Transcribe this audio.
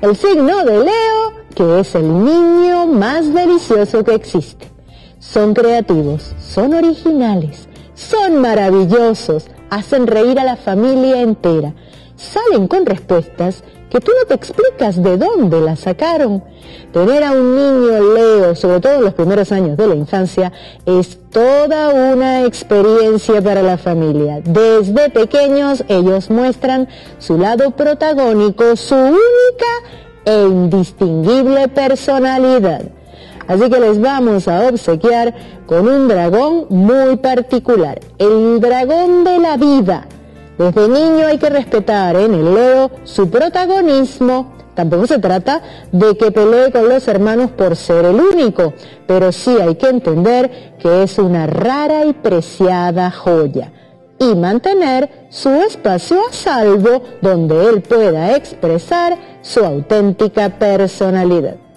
el signo de Leo, que es el niño más delicioso que existe. Son creativos, son originales, son maravillosos, hacen reír a la familia entera. Salen con respuestas que tú no te explicas de dónde las sacaron. Tener a un niño Leo, sobre todo en los primeros años de la infancia, es toda una experiencia para la familia. Desde pequeños ellos muestran su lado protagónico, su única e indistinguible personalidad. Así que les vamos a obsequiar con un dragón muy particular, el dragón de la vida. Desde niño hay que respetar en el Leo su protagonismo. Tampoco se trata de que pelee con los hermanos por ser el único, pero sí hay que entender que es una rara y preciada joya y mantener su espacio a salvo donde él pueda expresar su auténtica personalidad.